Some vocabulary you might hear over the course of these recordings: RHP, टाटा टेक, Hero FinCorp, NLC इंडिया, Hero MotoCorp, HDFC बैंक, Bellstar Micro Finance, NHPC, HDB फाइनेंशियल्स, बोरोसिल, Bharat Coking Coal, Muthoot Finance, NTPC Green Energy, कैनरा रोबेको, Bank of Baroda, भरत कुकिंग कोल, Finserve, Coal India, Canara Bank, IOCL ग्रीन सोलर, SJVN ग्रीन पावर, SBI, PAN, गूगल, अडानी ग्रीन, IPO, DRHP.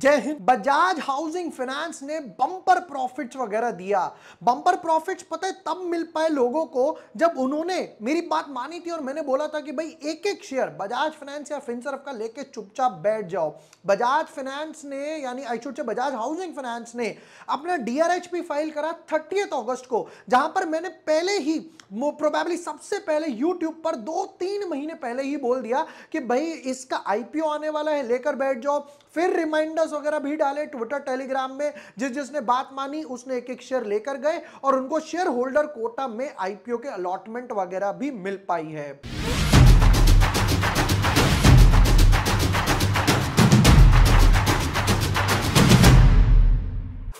जय हिंद। Bajaj housing finance ने बम्पर प्रॉफिट्स वगैरह दिया। बम्पर प्रॉफिट्स पता है तब मिल पाए लोगों को जब उन्होंने मेरी बात मानी थी और मैंने बोला था कि भाई एक एक शेयर बजाज फाइनेंस या फिनसर्व का लेके चुपचाप बैठ जाओ। बजाज फाइनेंस ने यानी आई शुड से बजाज हाउसिंग फाइनेंस ने अपना DRHP फाइल करा 30 अगस्त को, जहां पर मैंने पहले ही प्रोबेबली सबसे पहले यूट्यूब पर 2-3 महीने पहले ही बोल दिया कि भाई इसका IPO आने वाला है, लेकर बैठ जाओ। फिर रिमाइंडर्स वगैरह भी डाले ट्विटर टेलीग्राम में, जिसने बात मानी उसने एक एक शेयर लेकर गए और उनको शेयर होल्डर कोटा में IPO के अलॉटमेंट वगैरह भी मिल पाई है।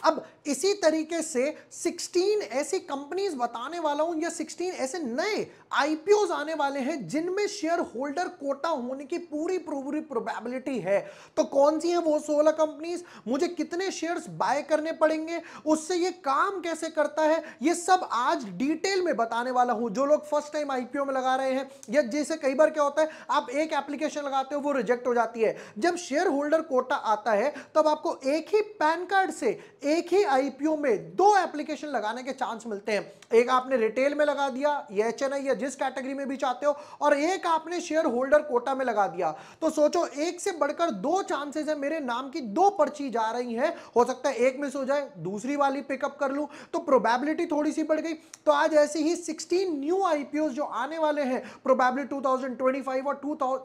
अब इसी तरीके से 16 ऐसी कंपनीज बताने वाला हूं या 16 ऐसे नए IPOs आने वाले हैं जिनमें शेयर होल्डर कोटा होने की पूरी प्रोबेबिलिटी है। तो कौन सी है वो 16 कंपनीज, मुझे कितने शेयर्स बाय करने पड़ेंगे, उससे ये काम कैसे करता है, ये सब आज डिटेल में बताने वाला हूं। जो लोग फर्स्ट टाइम IPO में लगा रहे हैं या जैसे कई बार क्या होता है आप एक एप्लीकेशन लगाते हो वो रिजेक्ट हो जाती है, जब शेयर होल्डर कोटा आता है तब आपको एक ही पैन कार्ड से एक ही IPO में 2 एप्लीकेशन लगाने के चांस मिलते हैं। एक आपने रिटेल में लगा दिया या HNI या जिस कैटेगरी में भी चाहते हो, और एक आपने शेयर होल्डर कोटा में लगा दिया। तो सोचो एक से बढ़कर 2 चांसेस है, मेरे नाम की 2 पर्ची जा रही है, हो सकता है एक मिस हो जाए दूसरी वाली पिकअप कर लूं, तो प्रोबेबिलिटी थोड़ी सी बढ़ गई। तो आज ऐसे ही 16 न्यू IPOs जो आने वाले हैं प्रोबेबली 2025 और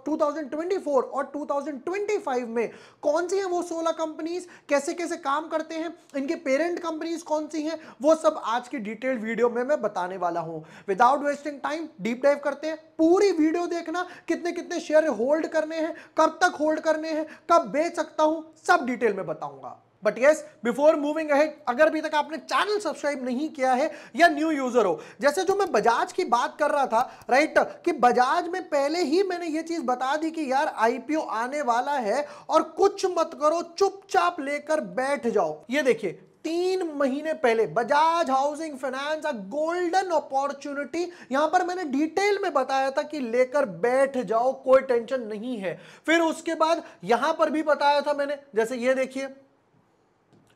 2024 और 2025 में, कौन सी है वो 16 कंपनीज, कैसे कैसे काम करते हैं, इनके पेरेंट कंपनीज कौन सी हैं, वो सब आज की डिटेल वीडियो में मैं बताने वाला हूं। Without wasting time deep dive करते हैं। पूरी वीडियो देखना, कितने कितने शेयर होल्ड करने हैं, कब तक होल्ड करने हैं, कब बेच सकता हूं, सब डिटेल में बताऊंगा। But yes before moving ahead, अगर अभी तक आपने चैनल सब्सक्राइब नहीं किया है या न्यू यूजर हो, जैसे जो मैं बजाज की बात कर रहा था राइट, कि बजाज में पहले ही मैंने ये चीज बता दी कि यार IPO आने वाला है और कुछ मत करो, चुपचाप लेकर बैठ जाओ। ये देखिए 3 महीने पहले Bajaj housing finance a golden opportunity, यहां पर मैंने डिटेल में बताया था कि लेकर बैठ जाओ, कोई टेंशन नहीं है। फिर उसके बाद यहां पर भी बताया था मैंने, जैसे ये देखिए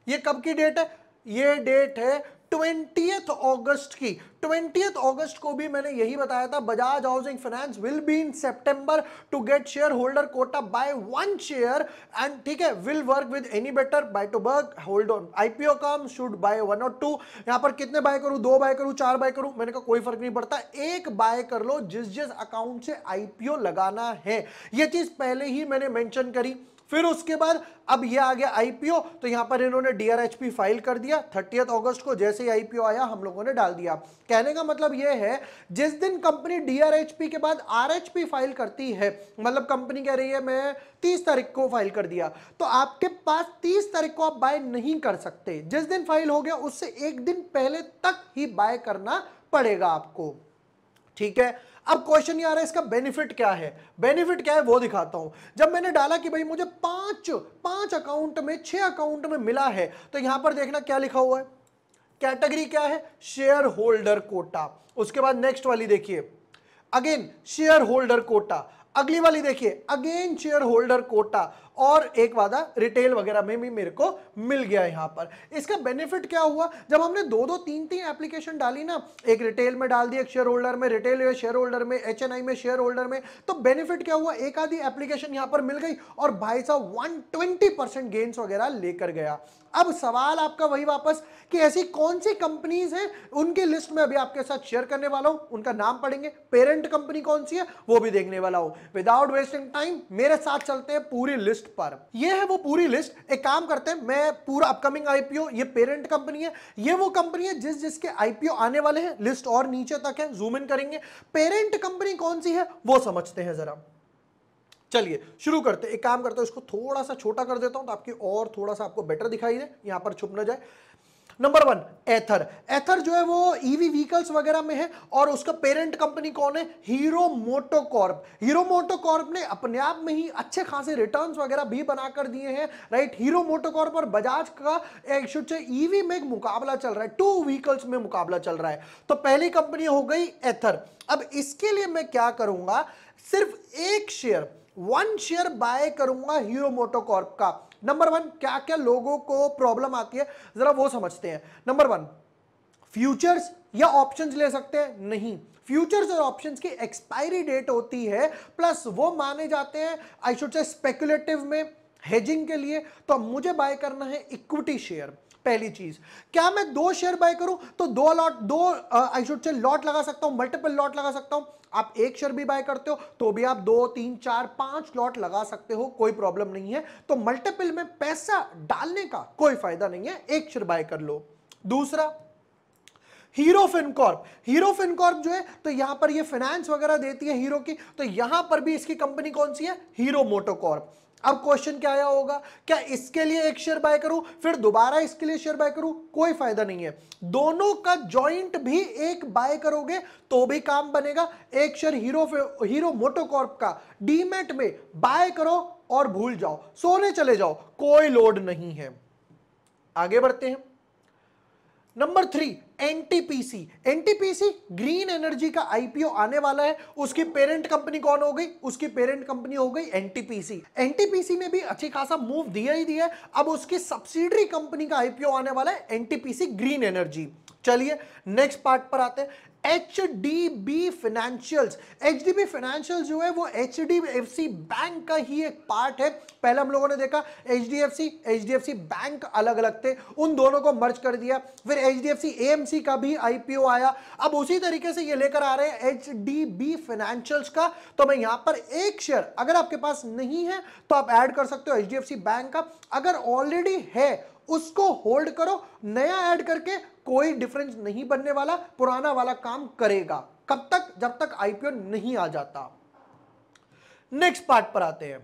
ये कब की डेट है, ये डेट है 20 अगस्त की। 20 अगस्त को भी मैंने यही बताया था Bajaj housing finance will be in September to get share holder quota buy 1 share and ठीक है will work with any better buy to work hold on IPO come should buy 1 और 2। यहाँ पर कितने बाय करूँ, 2 बाय करूँ, 4 बाय करूँ, मैंने कहा कोई फर्क नहीं पड़ता, 1 बाय कर लो जिस अकाउंट से IPO लगाना है। ये चीज पहले ही मैंने मेंशन करी। फिर उसके बाद अब ये आ गया IPO, तो यहाँ पर इन्होंने DRHP फाइल कर दिया 30 अगस्त को, जैसे ही IPO आया हम लोगों ने डाल दिया। कहने का मतलब ये है जिस दिन कंपनी DRHP के बाद RHP फाइल करती है, मतलब कंपनी कह रही है मैं 30 तारीख को फाइल कर दिया, तो आपके पास 30 तारीख को आप बाय नहीं कर सकते, जिस दिन फाइल हो गया उससे 1 दिन पहले तक ही बाय करना पड़ेगा आपको, ठीक है। अब क्वेश्चन ये आ रहा है इसका बेनिफिट क्या है, बेनिफिट क्या है वो दिखाता हूं। जब मैंने डाला कि भाई मुझे 5 अकाउंट में 6 अकाउंट में मिला है, तो यहां पर देखना क्या लिखा हुआ है, कैटेगरी क्या है, शेयर होल्डर कोटा। उसके बाद नेक्स्ट वाली देखिए अगेन शेयर होल्डर कोटा, अगली वाली देखिए अगेन शेयर होल्डर कोटा, और एक वादा रिटेल वगैरह में भी मेरे को मिल गया। यहाँ पर इसका बेनिफिट क्या हुआ, जब हमने 2-3 एप्लीकेशन डाली ना, एक रिटेल में डाल दी, एक शेयर होल्डर में, रिटेल में शेयर होल्डर में, HNI में शेयर होल्डर में, तो बेनिफिट क्या हुआ, एक आधी एप्लीकेशन यहाँ पर मिल गई और भाई साहब 120% गेंस वगैरह लेकर गया। अब सवाल आपका वही वापस कि ऐसी कौन सी कंपनीज हैं, उनकी लिस्ट में अभी आपके साथ शेयर करने वाला हूँ, उनका नाम पढ़ेंगे, पेरेंट कंपनी कौन सी है वो भी देखने वाला हूँ। विदाउट वेस्टिंग टाइम मेरे साथ चलते हैं पूरी लिस्ट पर। ये है वो पूरी लिस्ट। एक काम करते हैं, मैं पूरा अपकमिंग IPO, ये पेरेंट कंपनी है, ये वो कंपनी है जिसके IPO आने वाले हैं, लिस्ट और नीचे तक है, जूम इन करेंगे। पेरेंट कंपनी कौन सी है वो समझते हैं जरा, चलिए शुरू करते हैं। एक काम करते हैं, इसको थोड़ा सा छोटा कर देता हूं तो आपकी और थोड़ा सा आपको बेटर दिखाई दे, यहां पर छुप ना जाए। नंबर 1 एथर। एथर जो है वो EV व्हीकल्स वगैरह में है और उसका पेरेंट कंपनी कौन है, हीरो मोटोकॉर्प। हीरो मोटोकॉर्प ने अपने आप में ही अच्छे खासे रिटर्न्स वगैरह भी बनाकर दिए हैं राइट। हीरो मोटोकॉर्प और बजाज का एक शुद्ध से EV में एक मुकाबला चल रहा है, 2 व्हीकल्स में मुकाबला चल रहा है। तो पहली कंपनी हो गई एथर। अब इसके लिए मैं क्या करूंगा, सिर्फ 1 शेयर बाय करूंगा हीरो मोटोकॉर्प का। नंबर वन, क्या क्या लोगों को प्रॉब्लम आती है जरा वो समझते हैं। नंबर वन, फ्यूचर्स या ऑप्शंस ले सकते हैं? नहीं, फ्यूचर्स और ऑप्शंस की एक्सपायरी डेट होती है, प्लस वो माने जाते हैं आई शुड से स्पेकुलेटिव में हेजिंग के लिए। तो मुझे बाय करना है इक्विटी शेयर, पहली चीज। क्या मैं दो शेयर बाय करूं तो दो लॉट लगा सकता हूं, मल्टीपल लॉट लगा सकता हूं। आप एक शेयर भी बाय करते हो तो भी आप 2, 3, 4, 5 लॉट लगा सकते हो, कोई प्रॉब्लम नहीं है। तो मल्टीपल में पैसा डालने का कोई फायदा नहीं है, एक शेयर बाय कर लो। दूसरा, हीरो फिनकॉर्प। हीरो फिनकॉर्प जो है तो यहाँ पर ये फाइनेंस वगैरह देती है हीरो की, तो यहाँ पर भी इसकी कंपनी कौन सी है? Hero MotoCorp. अब क्वेश्चन क्या आया होगा, क्या इसके लिए एक शेयर बाय करूं फिर दोबारा इसके लिए शेयर बाय करूं? कोई फायदा नहीं है, दोनों का जॉइंट भी एक बाय करोगे तो भी काम बनेगा। एक शेयर हीरो मोटोकॉर्प का डीमैट में बाय करो और भूल जाओ, सोने चले जाओ, कोई लोड नहीं है। आगे बढ़ते हैं। Number 3, NTPC. NTPC green energy का आईपीओ आने वाला है। उसकी पेरेंट कंपनी कौन हो गई? उसकी पेरेंट कंपनी हो गई एनटीपीसी। एनटीपीसी ने भी अच्छी खासा मूव दिया ही दिया है। अब उसकी सब्सिडरी कंपनी का आईपीओ आने वाला है, एनटीपीसी ग्रीन एनर्जी। चलिए नेक्स्ट पार्ट पर आते हैं, HDB फाइनेंशियल्स। HDB फाइनेंशियल जो है वो HDFC बैंक का ही एक पार्ट है। पहले हम लोगों ने देखा HDFC बैंक अलग अलग थे, उन दोनों को मर्ज कर दिया। फिर HDFC AMC का भी IPO आया। अब उसी तरीके से ये लेकर आ रहे हैं HDB फाइनेंशियल्स का। तो मैं यहाँ पर एक शेयर अगर आपके पास नहीं है तो आप ऐड कर सकते हो HDFC बैंक का। अगर ऑलरेडी है उसको होल्ड करो, नया ऐड करके कोई डिफरेंस नहीं बनने वाला, पुराना वाला काम करेगा कब तक? जब तक आईपीओ नहीं आ जाता। नेक्स्ट पार्ट पर आते हैं,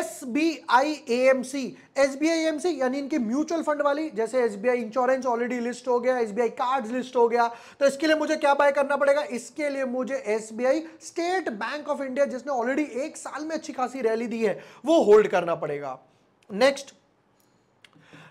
SBI AMC यानी इनकी म्यूचुअल फंड वाली, जैसे SBI इंश्योरेंस ऑलरेडी लिस्ट हो गया, SBI कार्ड्स लिस्ट हो गया। तो इसके लिए मुझे क्या बाय करना पड़ेगा? इसके लिए मुझे SBI state बैंक of इंडिया, जिसने ऑलरेडी एक साल में अच्छी खासी रैली दी है, वो होल्ड करना पड़ेगा। नेक्स्ट,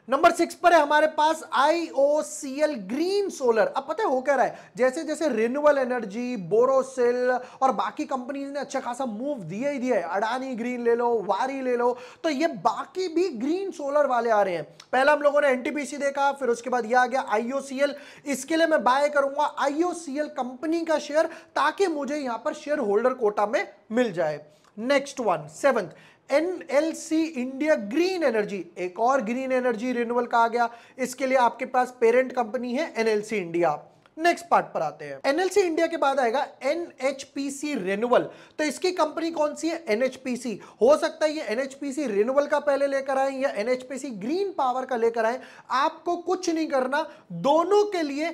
नंबर 6 पर है हमारे पास IOCL ग्रीन सोलर। अब पता है हो क्या रहा है, जैसे जैसे रिन्यूएबल एनर्जी, बोरोसिल और बाकी कंपनीज ने अच्छा खासा मूव दिया ही दिया है, अडानी ग्रीन ले लो, वारी ले लो, तो ये बाकी भी ग्रीन सोलर वाले आ रहे हैं। पहला हम लोगों ने NTPC देखा, फिर उसके बाद ये आ गया IOCL। इसके लिए मैं बाय करूंगा IOCL कंपनी का शेयर, ताकि मुझे यहाँ पर शेयर होल्डर कोटा में मिल जाए। Next one, 7th, NLC इंडिया green energy. एक और ग्रीन एनर्जी रिन्यूअल का आ गया। इसके लिए आपके पास पेरेंट कंपनी है NLC इंडिया। नेक्स्ट पार्ट पर आते हैं, NLC इंडिया के बाद आएगा NHPC रिन्यूअल। तो इसकी कंपनी कौन सी है? NHPC। हो सकता है ये NHPC रिन्यूअल का पहले लेकर आए या NHPC ग्रीन पावर का लेकर आए। आपको कुछ नहीं करना, दोनों के लिए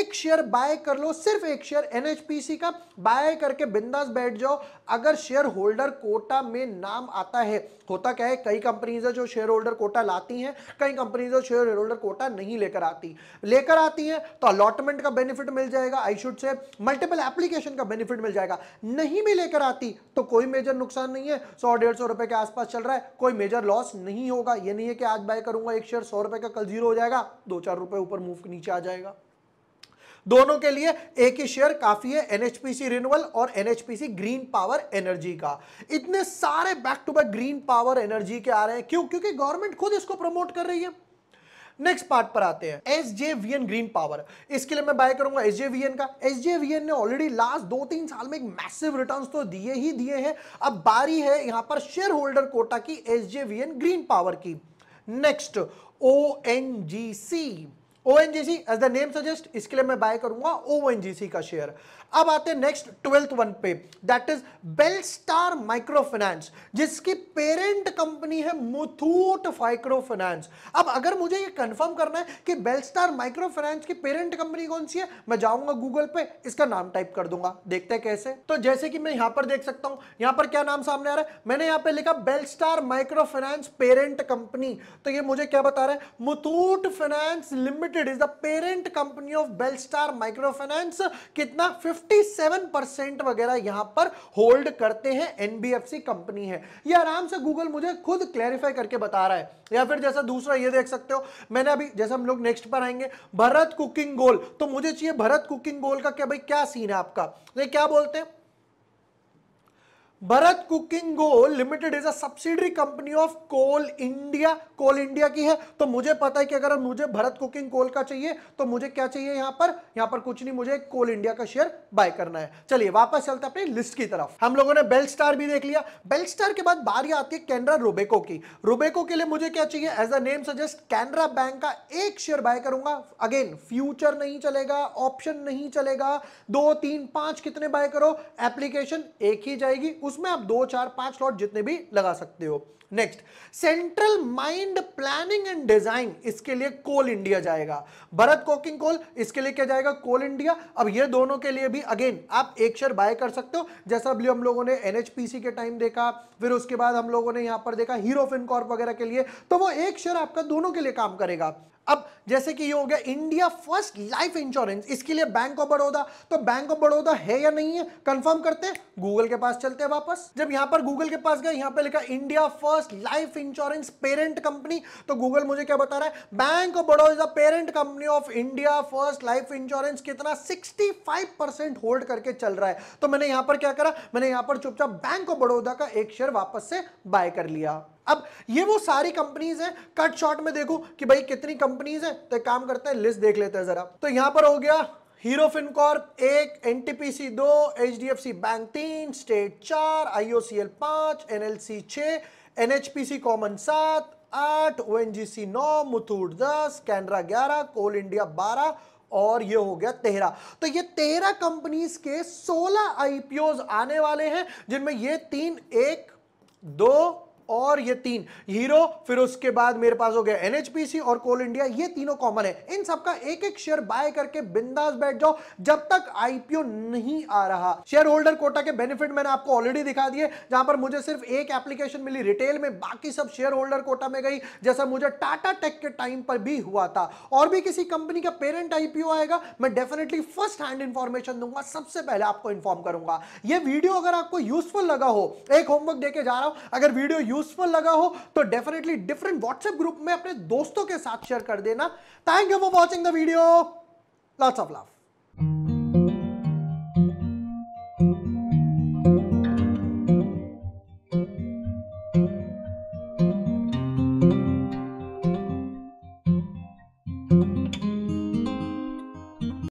एक शेयर बाय कर लो, सिर्फ एक शेयर NHPC का बाय करके बिंदास बैठ जाओ। अगर शेयर होल्डर कोटा में नाम आता है, होता क्या है, कई कंपनीज जो शेयर होल्डर कोटा लाती हैं, कई कंपनीज जो शेयर होल्डर कोटा नहीं लेकर आती। लेकर आती हैं तो अलॉटमेंट का बेनिफिट मिल जाएगा, I should say multiple application का बेनिफिट मिल जाएगा। नहीं भी लेकर आती तो कोई मेजर नुकसान नहीं है, 100-150 रुपए के आसपास चल रहा है, कोई मेजर लॉस नहीं होगा। ये नहीं है कि आज बाय करूंगा एक शेयर 100 रुपए का, कल 0 हो जाएगा, 2-4 रुपए ऊपर मूव नीचे आ जाएगा। दोनों के लिए एक ही शेयर काफी है, NHPC रिन्यूअल और NHPC ग्रीन पावर एनर्जी का। इतने सारे back to back ग्रीन पावर energy के आ रहे हैं, क्यों? क्योंकि गवर्नमेंट खुद इसको प्रमोट कर रही है। नेक्स्ट पार्ट पर आते हैं, SJVN ग्रीन पावर। इसके लिए मैं बाय करूंगा SJVN का। SJVN ने ऑलरेडी लास्ट 2-3 साल में एक मैसिव रिटर्न्स तो दिए ही दिए हैं। अब बारी है यहां पर शेयर होल्डर कोटा की SJVN ग्रीन पावर की। Next, ONGC as the name suggest, इसके लिए मैं बाय करूंगा ONGC का शेयर। अब आते हैं नेक्स्ट 12th वन पे, that is Belstar micro finance, जिसकी पेरेंट कंपनी है मुथूट माइक्रो फाइनेंस। अब अगर मुझे ये कंफर्म करना है कि बेलस्टार माइक्रो फाइनेंस की पेरेंट कंपनी कौन सी है, मैं जाऊंगा गूगल पे, इसका नाम टाइप कर दूंगा, देखते हैं कैसे। तो जैसे कि मैं यहाँ पर देख सकता हूँ, यहाँ पर क्या नाम सामने आ रहा है, मैंने यहाँ पे लिखा Belstar micro finance parent company. तो ये मुझे क्या बता रहा है, Muthoot finance limited is the parent company of Bellstar Microfinance। कितना 57% वगैरह यहां पर होल्ड करते हैं, NBFC कंपनी है। ये आराम से गूगल मुझे खुद क्लैरिफाई करके बता रहा है। या फिर जैसा दूसरा ये देख सकते हो, मैंने अभी जैसे हम लोग नेक्स्ट पर आएंगे भरत कुकिंग गोल, तो मुझे चाहिए भरत कुकिंग गोल का क्या भाई क्या सीन है आपका, ये क्या बोलते हैं भरत कुकिंग कोल limited is a subsidiary company of coal इंडिया, coal इंडिया की है। तो मुझे पता है कि अगर मुझे भरत कुकिंग कोल का चाहिए तो मुझे क्या चाहिए, यहाँ पर कुछ नहीं, मुझे कोल इंडिया का शेयर बाय करना है। चलिए वापस चलते अपनी लिस्ट की तरफ। हम लोगों ने बेलस्टार भी देख लिया। बेलस्टार के बाद बारी आती है कैनरा रोबेको की। रोबेको के लिए मुझे क्या चाहिए, as a name suggest Canara बैंक का एक शेयर बाय करूंगा। अगेन फ्यूचर नहीं चलेगा, ऑप्शन नहीं चलेगा, 2, 3, 5 कितने बाय करो, एप्लीकेशन एक ही जाएगी, उसमें आप 2, 4, 5 लॉट जितने भी लगा सकते हो। Next central mind planning and design, इसके लिए कोल इंडिया जाएगा। भरत कोकिंग कोल, इसके लिए क्या जाएगा, कोल इंडिया। अब ये दोनों के लिए भी अगेन आप एक शेयर बाय कर सकते हो, जैसा अभी हम लोगों ने एनएचपीसी के टाइम देखा, फिर उसके बाद हम लोगों ने यहाँ पर देखा हीरो फिनकॉर्प वगैरह के लिए, तो वो एक शेयर आपका दोनों के लिए काम करेगा। अब जैसे कि ये हो गया इंडिया फर्स्ट लाइफ इंश्योरेंस, इसके लिए बैंक ऑफ बड़ौदा। तो बैंक ऑफ बड़ौदा है या नहीं है कंफर्म करते हैं, गूगल के पास चलते हैं वापस। जब यहाँ पर गूगल के पास गए, यहाँ पे लिखा इंडिया first life insurance parent company, तो गूगल मुझे क्या बता रहा है, बैंक of Baroda parent company of इंडिया first life insurance कितना 65% होल्ड करके चल रहा है। तो मैंने यहाँ पर क्या करा, मैंने यहाँ पर चुपचाप बैंक ऑफ बड़ौदा का एक शेयर वापस से बाय कर लिया। अब ये वो सारी कंपनीज हैं, कट शॉर्ट में देखो कि भाई कितनी कंपनीज हैं, तो काम करते हैं लिस्ट देख लेते हैं जरा। तो यहाँ पर हो गया Hero FinCorp 1, NTPC 2, HDFC बैंक 3, state 4, IOCL 5, NLC 6, NHPC common 7, 8, ONGC 9, Muthoot 10, Canara 11, coal इंडिया 12 और ये हो गया 13। तो ये 13 कंपनीज के 16 आईपीओ आने वाले हैं, जिनमें ये 3, 1, 2 और ये 3 हीरो, फिर उसके बाद मेरे पास हो गया एनएचपीसी और कोल इंडिया, ये तीनों कॉमन है। इन सबका एक एक शेयर बाय करके बिंदास बैठ जाओ जब तक आईपीओ नहीं आ रहा। शेयर होल्डर कोटा के बेनिफिट मैंने आपको ऑलरेडी दिखा दिए, जहां पर मुझे सिर्फ एक एप्लीकेशन मिली रिटेल में, बाकी सब शेयर होल्डर कोटा में गई, जैसा मुझे टाटा टेक के टाइम पर भी हुआ था। और भी किसी कंपनी का पेरेंट आईपीओ आएगा, मैं डेफिनेटली फर्स्ट हैंड इंफॉर्मेशन दूंगा, सबसे पहले आपको इन्फॉर्म करूंगा। यह वीडियो अगर आपको यूजफुल लगा हो, एक होमवर्क देके जा रहा हूं, अगर वीडियो यूजफुल लगा हो तो डेफिनेटली डिफरेंट व्हाट्सएप ग्रुप में अपने दोस्तों के साथ शेयर कर देना। Thank you for watching the video, lots of love.